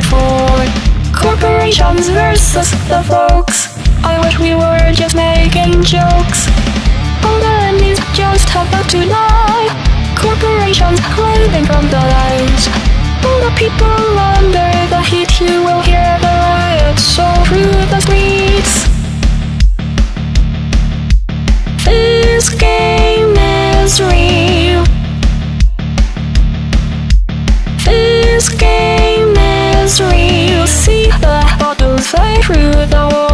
before. Corporations versus the folks. I wish we were just making jokes. All the news just about to lie. Corporations living from the lies. All the people under the heat. You will hear the riots soar through the streets. This game is real. This game is real. See the bottles fly through the wall.